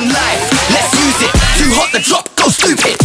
on life, let's use it. Too hot, the drop goes stupid.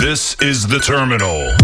This is the terminal.